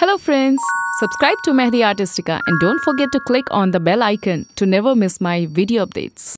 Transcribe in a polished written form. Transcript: Hello friends, subscribe to Mehdi Artistica and don't forget to click on the bell icon to never miss my video updates.